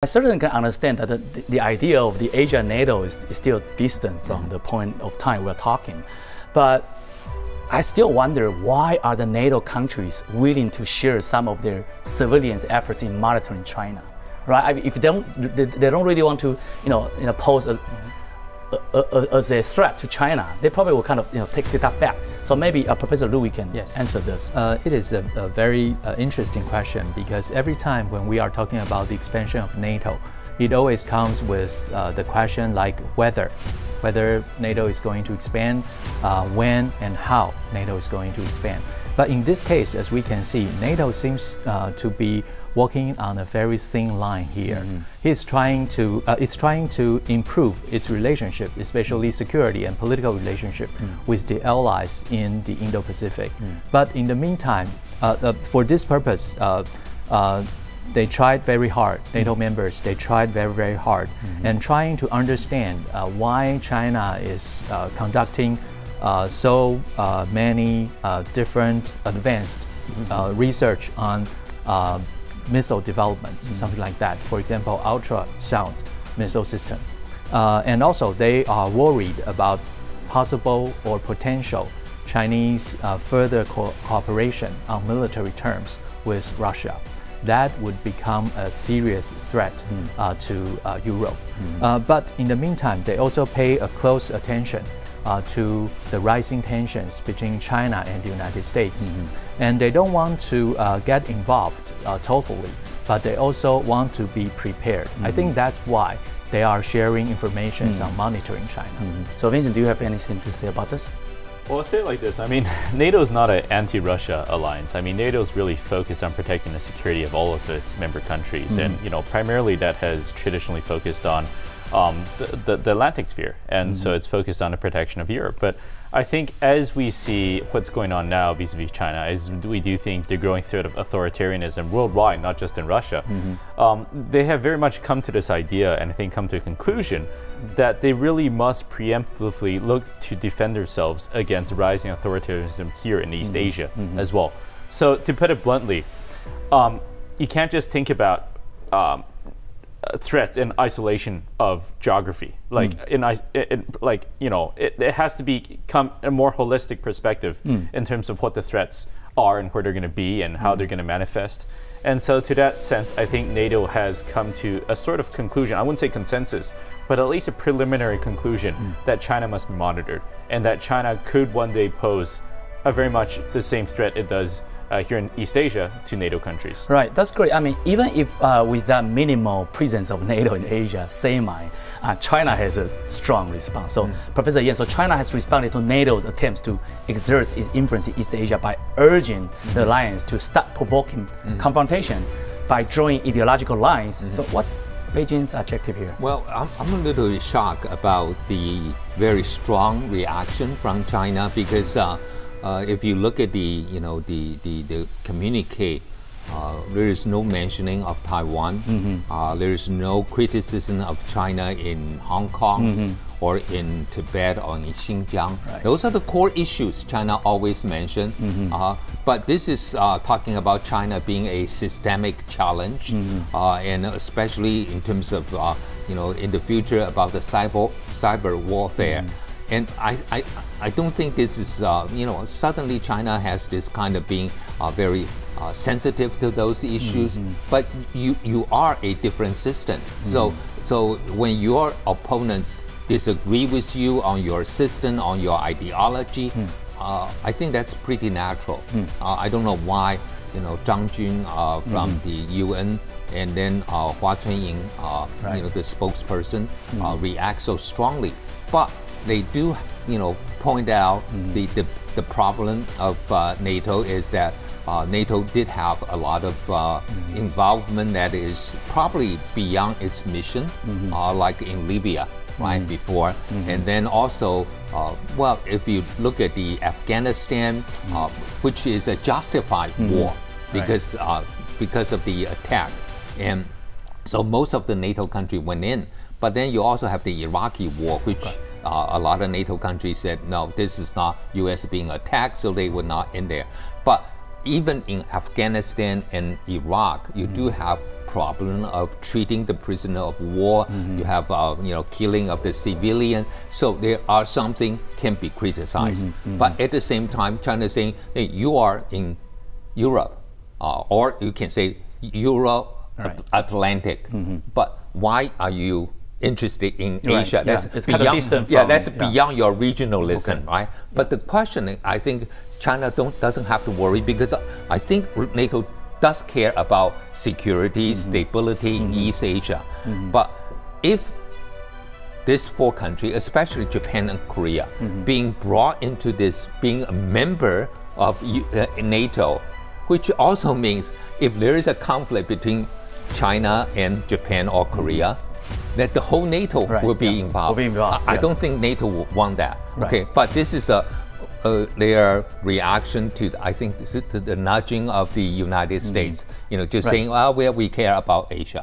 I certainly can understand that the idea of the Asia NATO is still distant from the point of time we're talking. But I still wonder, why are the NATO countries willing to share some of their civilians' efforts in monitoring China? Right? If they don't really want to, pose as a threat to China, they probably will kind of take that back. So maybe Professor Lu can answer this. It is a very interesting question, because every time when we are talking about the expansion of NATO, it always comes with the question like whether NATO is going to expand, when and how NATO is going to expand. But in this case, as we can see, NATO seems to be walking on a very thin line here. It's trying to improve its relationship, especially security and political relationship with the allies in the Indo-Pacific. But in the meantime, for this purpose, they tried very hard, NATO members, they tried very, very hard, and trying to understand why China is conducting so many different advanced research on missile developments, something like that. For example, ultrasound missile system. And also they are worried about possible or potential Chinese further cooperation on military terms with Russia. That would become a serious threat to Europe. But in the meantime, they also pay a close attention to the rising tensions between China and the United States. And they don't want to get involved totally, but they also want to be prepared. I think that's why they are sharing information on monitoring China. So Vincent, do you have anything to say about this? Well, I'll say it like this. I mean, NATO is not an anti-Russia alliance. I mean, NATO is really focused on protecting the security of all of its member countries. And, primarily that has traditionally focused on the Atlantic sphere. And so it's focused on the protection of Europe. But I think as we see what's going on now vis-a-vis China, as we do think the growing threat of authoritarianism worldwide, not just in Russia, they have very much come to this idea, and I think come to a conclusion, that they really must preemptively look to defend themselves against rising authoritarianism here in East Asia as well. So to put it bluntly, you can't just think about threats in isolation of geography, like it has to become a more holistic perspective in terms of what the threats are and where they're going to be and how they're going to manifest. And so to that sense, I think NATO has come to a sort of conclusion, I wouldn't say consensus, but at least a preliminary conclusion that China must be monitored, and that China could one day pose a very much the same threat it does here in East Asia to NATO countries. Right, that's great. I mean, even if with that minimal presence of NATO in Asia, China has a strong response. So Professor Yen, so China has responded to NATO's attempts to exert its influence in East Asia by urging the alliance to stop provoking confrontation by drawing ideological lines. So what's Beijing's objective here? Well, I'm a little shocked about the very strong reaction from China, because if you look at the communique, there is no mentioning of Taiwan. There is no criticism of China in Hong Kong or in Tibet or in Xinjiang. Right. Those are the core issues China always mentioned. But this is talking about China being a systemic challenge, and especially in terms of in the future about the cyber warfare. And I don't think this is, suddenly China has this kind of being very sensitive to those issues, but you are a different system. So when your opponents disagree with you on your system, on your ideology, I think that's pretty natural. I don't know why, Zhang Jun from the UN, and then Hua Chunying, the spokesperson, reacts so strongly. But they do, point out the problem of NATO is that NATO did have a lot of involvement that is probably beyond its mission, like in Libya, right before. And then also, well, if you look at the Afghanistan, which is a justified war because of the attack. And so most of the NATO countries went in, but then you also have the Iraqi war, which a lot of NATO countries said, no, this is not U.S. being attacked, so they would not in there. But even in Afghanistan and Iraq, you do have problem of treating the prisoner of war. You have killing of the civilian. So there are something can be criticized. But at the same time, China is saying, hey, you are in Europe, or you can say Euro-Atlantic. But why are you interested in Asia? That's it's beyond, kind of distant from, that's beyond your regionalism, right? But the question, I think China doesn't have to worry, because I think NATO does care about security, stability in East Asia. But if these four countries, especially Japan and Korea, being brought into this, being a member of NATO, which also means if there is a conflict between China and Japan or Korea, that the whole NATO will be involved. I don't think NATO will want that. Okay, but this is a their reaction to, I think, to the nudging of the United States, just saying, well, we care about Asia.